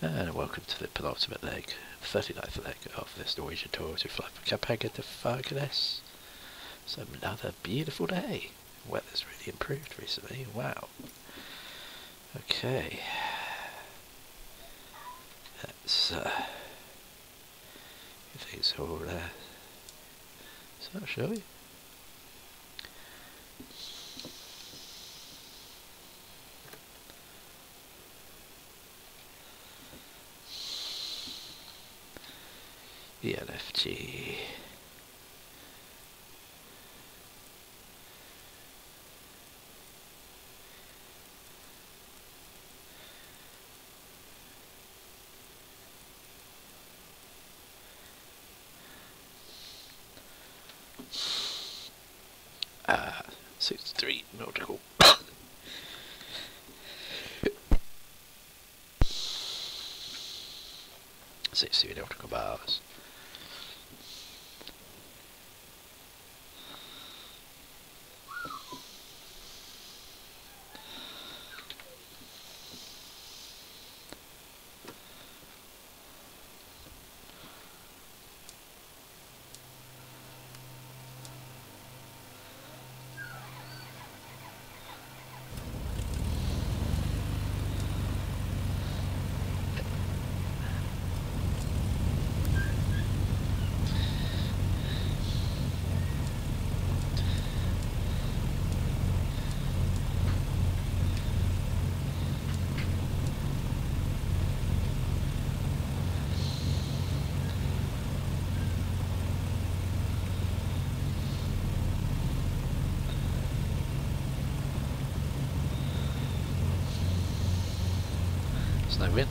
And welcome to the penultimate leg, 39th leg of this Norwegian tour to fly from Kaupanger to Fagernes. It's another beautiful day. The weather's really improved recently, wow. Okay. That's things all so shall we? The LFG. Ah, 63 nautical. See, we don't talk about us. No wind.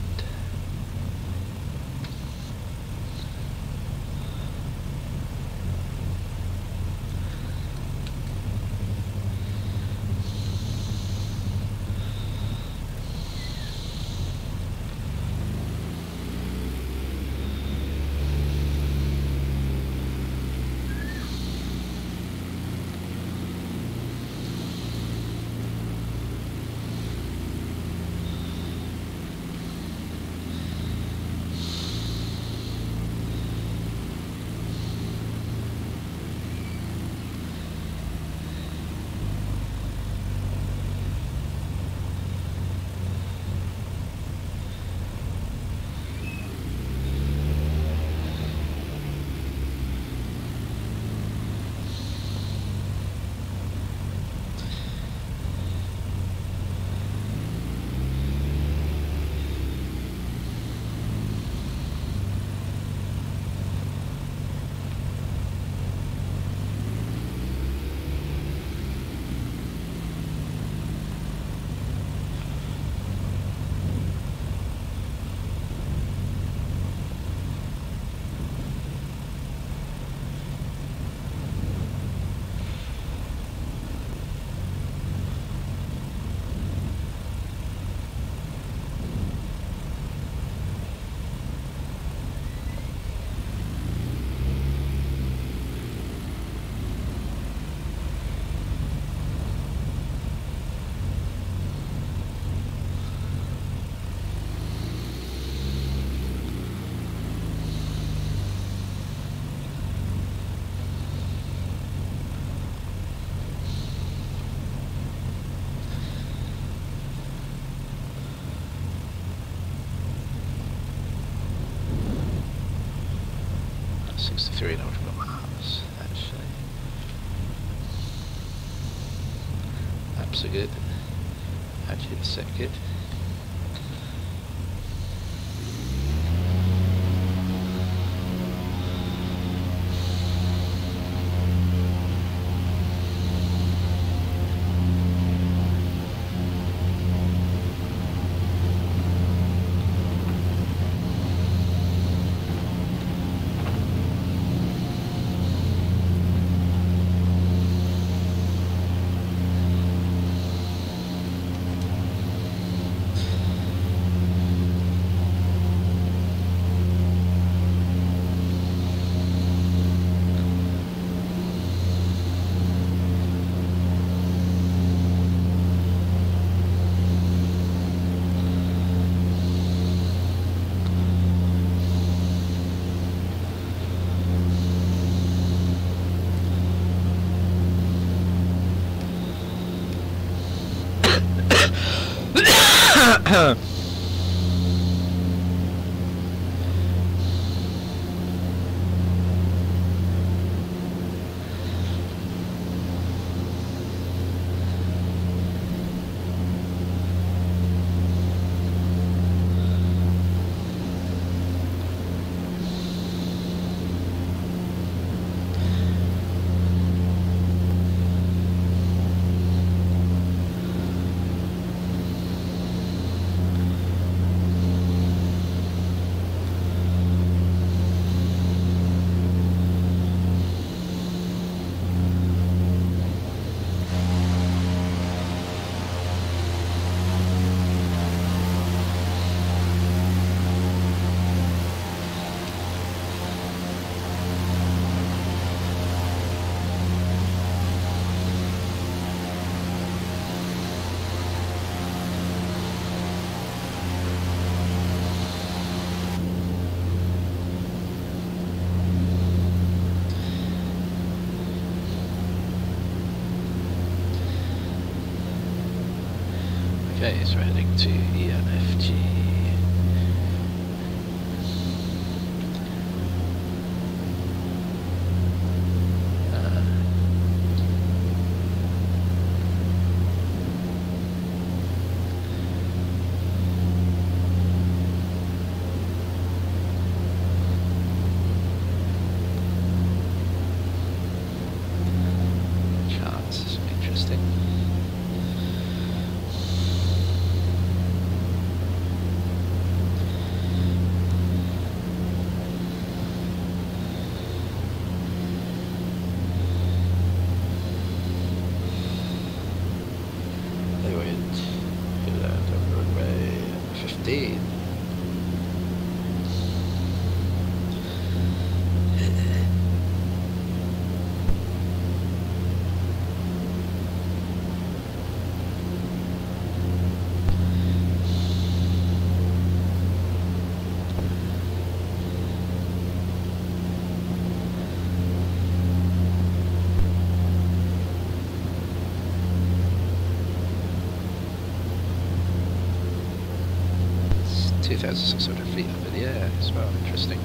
Three nautical miles, actually. That's a good. Actually, it's so good. Okay, so we're heading to LFG. That's 600 feet up in the air as well, interesting.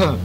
Now.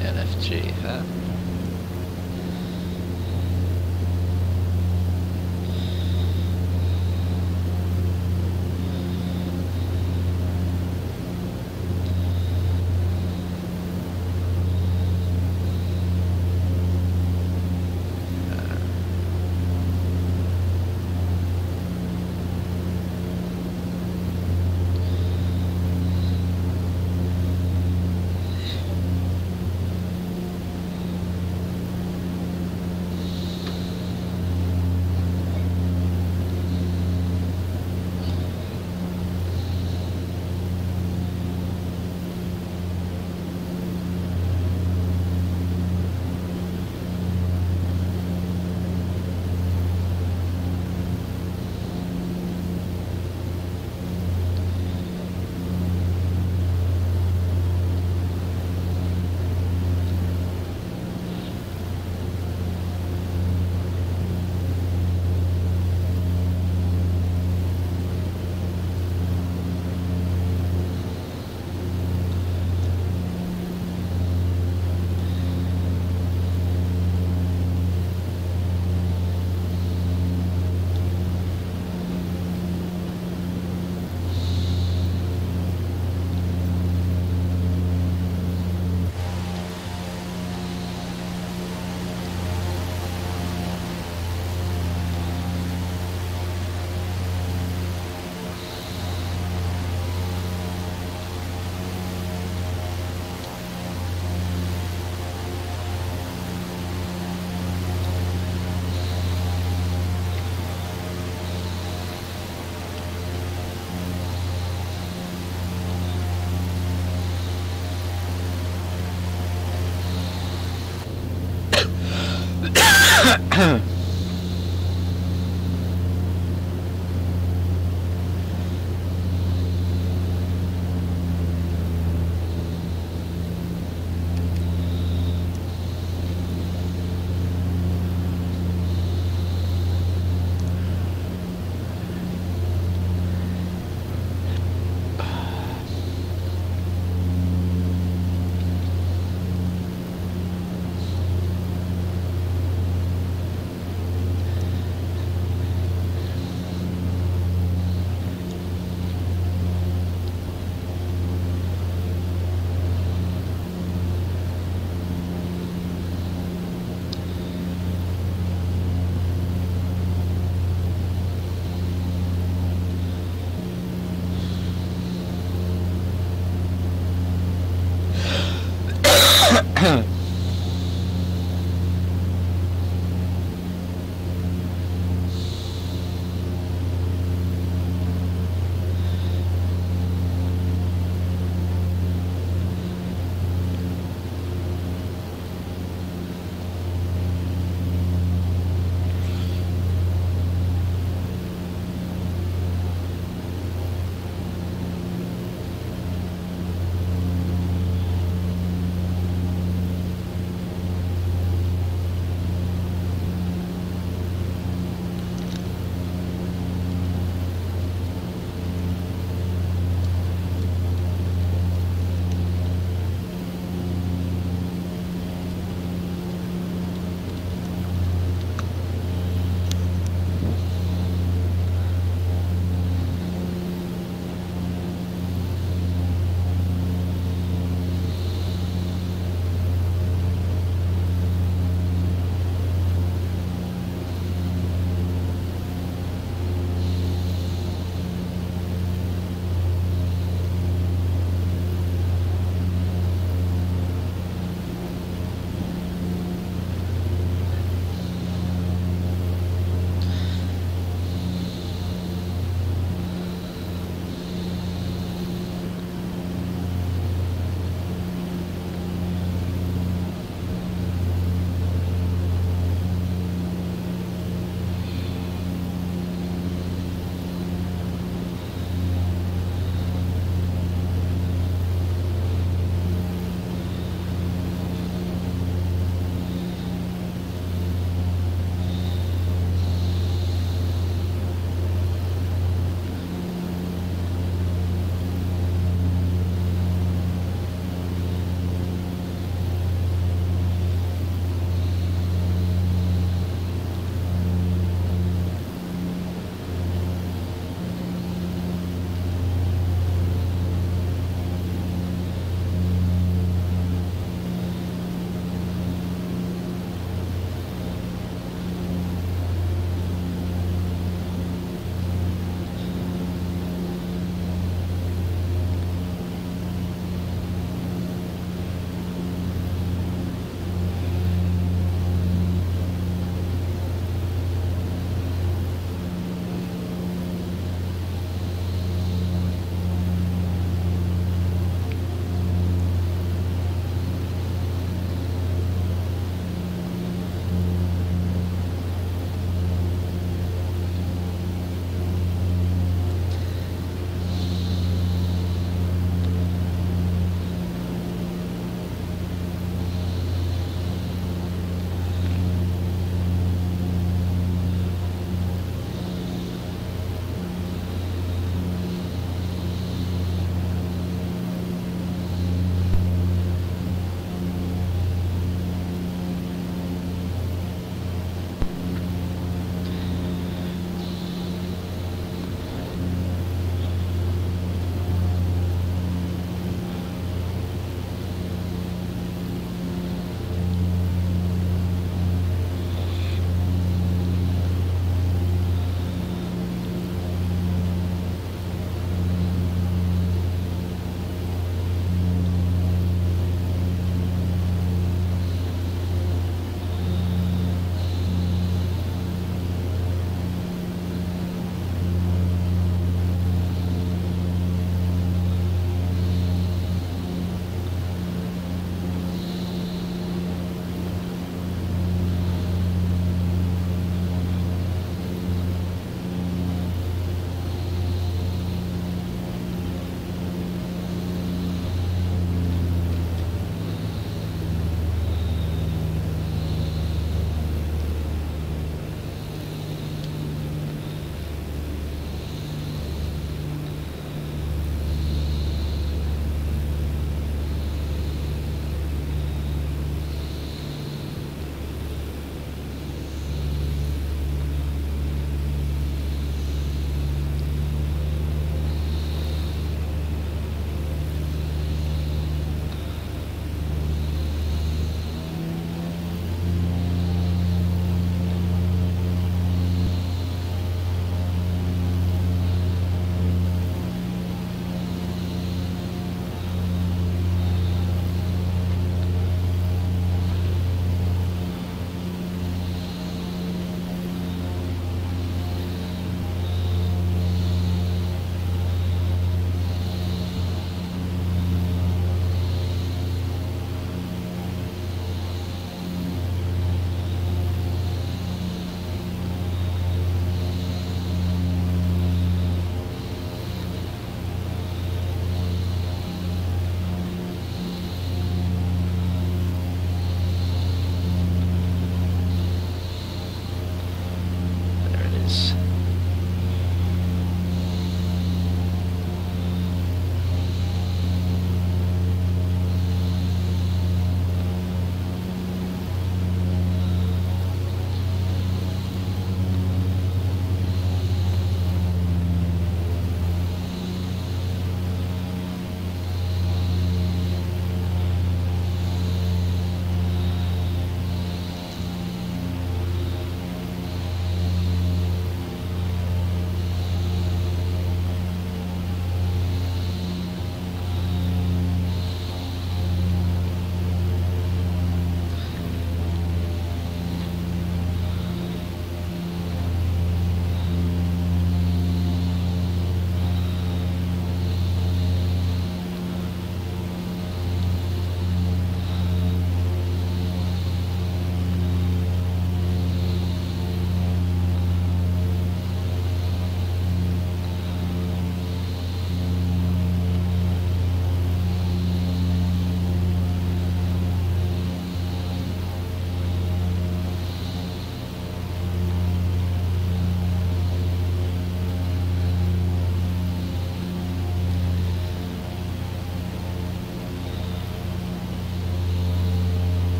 LFG, huh?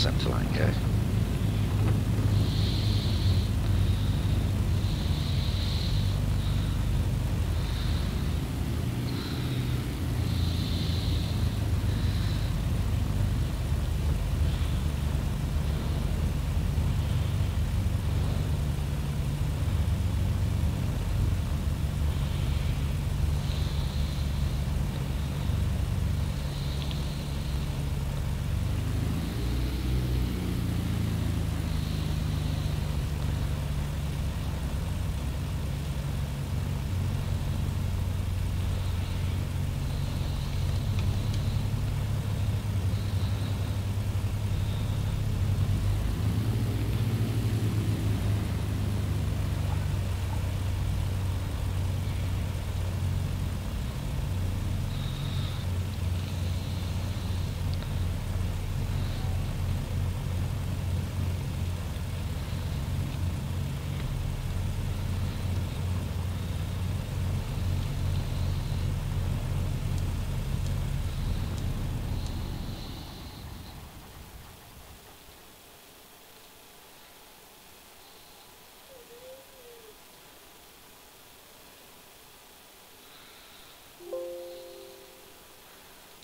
centre line go.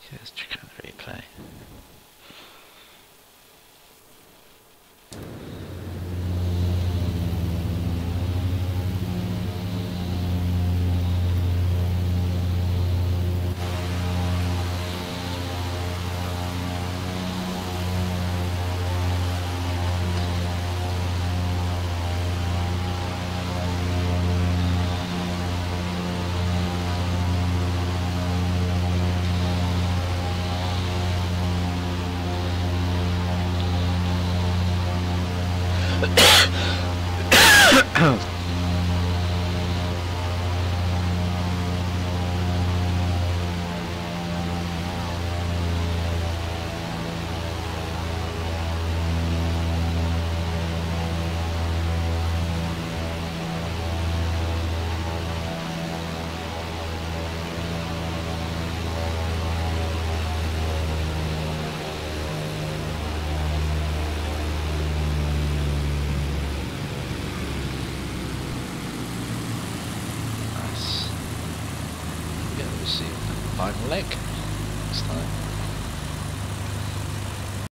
Okay, let's check out the replay. Final leg this time.